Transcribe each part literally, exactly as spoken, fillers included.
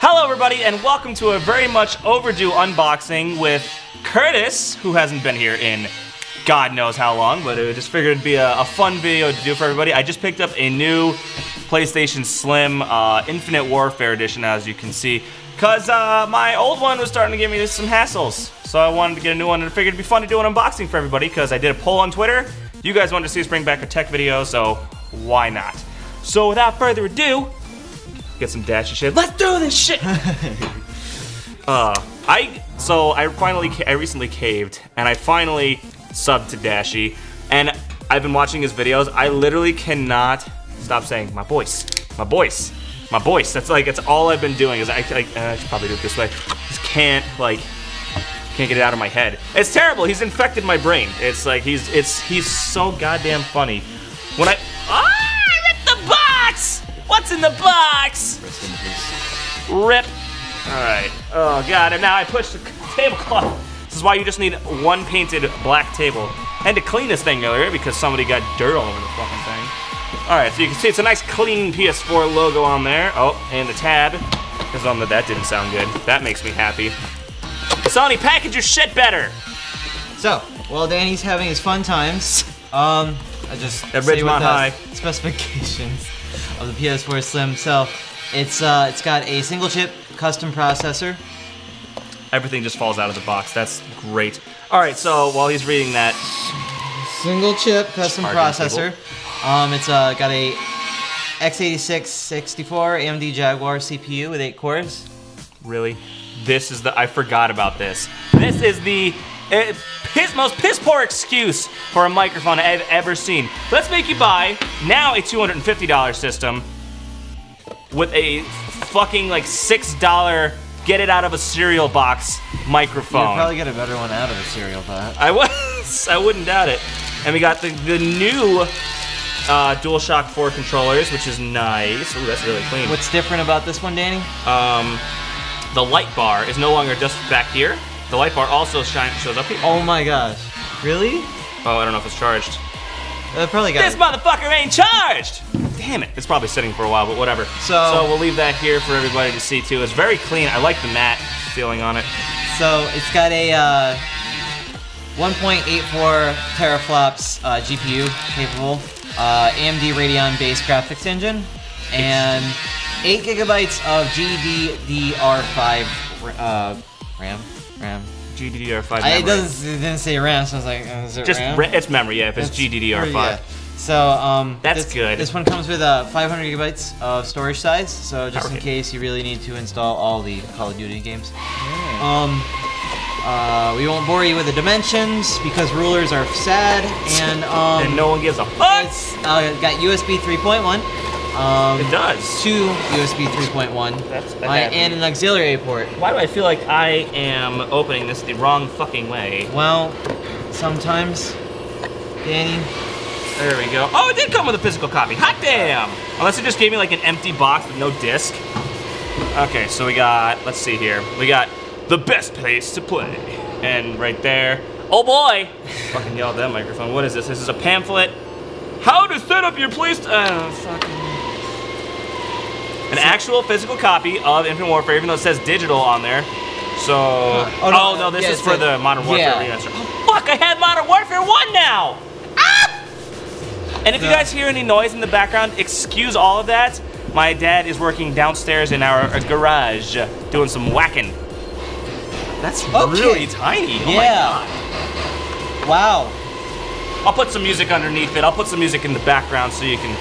Hello everybody and welcome to a very much overdue unboxing with Curtis, who hasn't been here in God knows how long, but I just figured it'd be a, a fun video to do for everybody. I just picked up a new PlayStation Slim uh, Infinite Warfare edition, as you can see, because uh, my old one was starting to give me some hassles. So I wanted to get a new one and I figured it'd be fun to do an unboxing for everybody because I did a poll on Twitter. You guys wanted to see us bring back a tech video, so why not? So without further ado, get some Dashy shit. Let's do this shit. uh, I so I finally I recently caved and I finally subbed to Dashy, and I've been watching his videos. I literally cannot stop saying my voice, my voice, my voice. That's like that's all I've been doing. Is I, I, uh, I should probably do it this way. Just can't like can't get it out of my head. It's terrible. He's infected my brain. It's like he's it's he's so goddamn funny. When I ah I ripped the box. What's in the box? Rip. All right. Oh God, and now I pushed the tablecloth. This is why you just need one painted black table. And to clean this thing earlier because somebody got dirt all over the fucking thing. All right, so you can see it's a nice clean P S four logo on there. Oh, and the tab is on the, that didn't sound good. That makes me happy. Sony, package your shit better. So, while Danny's having his fun times, um, I just at Ridgemont High specifications of the P S four Slim. So it's uh, it's got a single chip custom processor. Everything just falls out of the box. That's great. All right. So while he's reading that, single chip custom processor. Um, it's uh, got a x eighty-six sixty-four A M D Jaguar C P U with eight cores. Really? This is the I forgot about this. This is the. It, His most piss poor excuse for a microphone I've ever seen. Let's make you buy now a two hundred fifty dollar system with a fucking like six dollar get it out of a cereal box microphone. You'd probably get a better one out of a cereal box. I was, I wouldn't doubt it. And we got the, the new uh, DualShock four controllers, which is nice. Ooh, that's really clean. What's different about this one, Danny? Um, the light bar is no longer just back here. The light bar also shine, shows up here. Oh my gosh. Really? Oh, I don't know if it's charged. Uh, probably got this it. Motherfucker ain't charged! Damn it. It's probably sitting for a while, but whatever. So, so we'll leave that here for everybody to see too. It's very clean. I like the matte feeling on it. So it's got a uh, one point eight four teraflops uh, G P U capable, uh, A M D Radeon-based graphics engine, and eight gigabytes of G D D R five uh, RAM. RAM. G D D R five memory. It, doesn't, it didn't say RAM, so I was like, oh, is it Just RAM? It's memory, yeah, if it's, it's G D D R five. Yeah. So, um... That's this, good. This one comes with uh, five hundred gigabytes of storage size, so just Power in hit. case you really need to install all the Call of Duty games. Yeah. Um, uh, we won't bore you with the dimensions, because rulers are sad, and um... and no one gives a fuck! It's uh, got U S B three point one. Um, it does. Two U S B three point one and an auxiliary port. Why do I feel like I am opening this the wrong fucking way? Well, sometimes, Danny. There we go. Oh, it did come with a physical copy. Hot damn! Unless it just gave me like an empty box with no disc. Okay, so we got, let's see here. We got the best place to play. And right there. Oh boy! Fucking yelled at that microphone. What is this? This is a pamphlet. How to set up your place to, oh, fucking. An actual physical copy of Infinite Warfare, even though it says digital on there. So, uh, oh no, oh, no this yeah, is for like, the Modern Warfare yeah. remaster. Oh fuck, I have Modern Warfare one now! Ah! And if no. you guys hear any noise in the background, excuse all of that. My dad is working downstairs in our uh, garage, doing some whacking. That's okay. really tiny, oh yeah. my god. Wow. I'll put some music underneath it. I'll put some music in the background so you can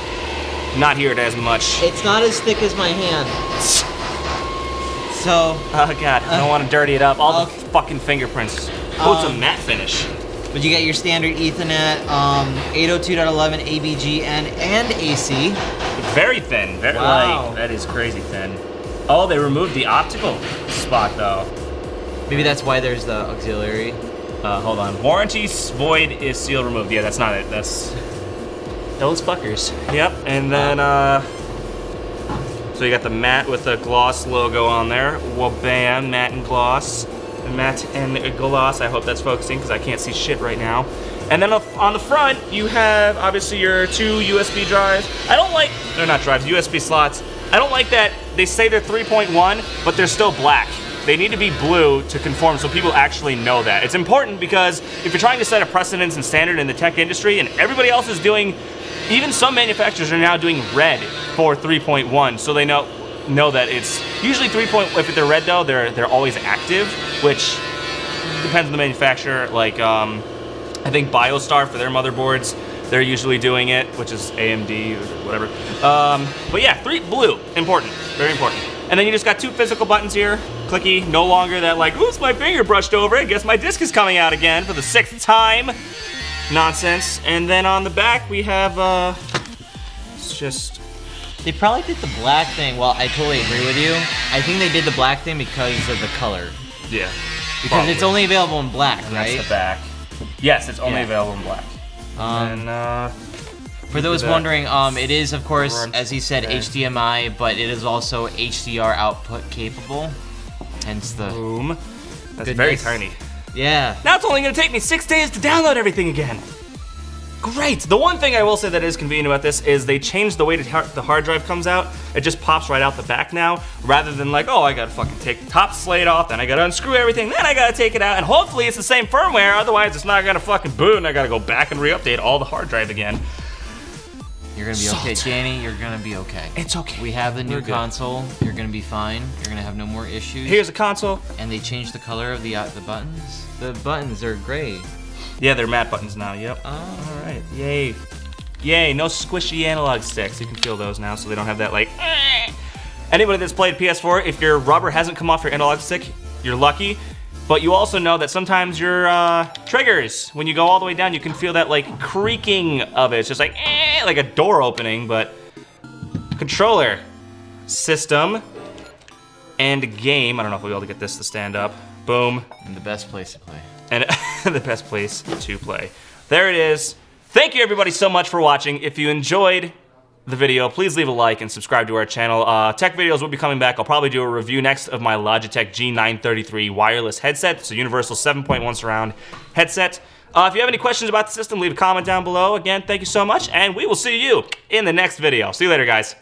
not hear it as much. It's not as thick as my hand. So. Oh god, I don't uh, want to dirty it up. All okay. the fucking fingerprints. Oh, um, it's a matte finish. But you get your standard Ethernet, um, eight oh two dot eleven, A B G, and, and A C. Very thin. Very, wow. Like, that is crazy thin. Oh, they removed the optical spot though. Maybe that's why there's the auxiliary. Uh, hold on. Warranty void is seal removed. Yeah, that's not it. That's. Those fuckers. Yep, and then, uh, so you got the matte with the gloss logo on there. Well, bam, matte and gloss. Matte and gloss, I hope that's focusing because I can't see shit right now. And then on the front, you have, obviously, your two U S B drives. I don't like, they're not drives, U S B slots. I don't like that they say they're three point one, but they're still black. They need to be blue to conform so people actually know that. It's important because if you're trying to set a precedence and standard in the tech industry and everybody else is doing, even some manufacturers are now doing red for three point one, so they know know that it's usually three point one. If they're red though, they're they're always active, which depends on the manufacturer. Like um, I think BioStar for their motherboards, they're usually doing it, which is A M D or whatever. Um, but yeah, three blue, important, very important. And then you just got two physical buttons here. Clicky, no longer that like, oops, my finger brushed over. I guess my disc is coming out again for the sixth time. Nonsense. And then on the back we have, uh, it's just. They probably did the black thing. Well, I totally agree with you. I think they did the black thing because of the color. Yeah. Because probably. It's only available in black, and right? That's the back. Yes, it's only yeah. available in black. Um, and, uh, for those wondering, um, it is, of course, front, as he said, okay. H D M I, but it is also H D R output capable. Hence the boom. That's goodness. Very tiny. Yeah. Now it's only gonna take me six days to download everything again. Great. The one thing I will say that is convenient about this is they changed the way the hard drive comes out. It just pops right out the back now, rather than like, oh, I gotta fucking take the top slate off, then I gotta unscrew everything, then I gotta take it out, and hopefully it's the same firmware, otherwise it's not gonna fucking boot and I gotta go back and re-update all the hard drive again. You're gonna be Salt. okay, Danny. You're gonna be okay. It's okay. We have the new console. You're gonna be fine. You're gonna have no more issues. Here's a console. And they changed the color of the uh, the buttons. The buttons are gray. Yeah, they're matte buttons now. Yep. Oh, all right. Yay. Yay. No squishy analog sticks. You can feel those now, so they don't have that like. Anybody that's played P S four, if your rubber hasn't come off your analog stick, you're lucky. But you also know that sometimes your uh, triggers, when you go all the way down, you can feel that like creaking of it. It's just like, eh, like a door opening, but controller, system, and game. I don't know if we'll be able to get this to stand up. Boom. And the best place to play. And the best place to play. There it is. Thank you everybody so much for watching. If you enjoyed the video, please leave a like and subscribe to our channel. Uh, tech videos will be coming back. I'll probably do a review next of my Logitech G nine thirty-three wireless headset. It's a universal seven point one surround headset. Uh, if you have any questions about the system, leave a comment down below. Again, thank you so much, and we will see you in the next video. See you later, guys.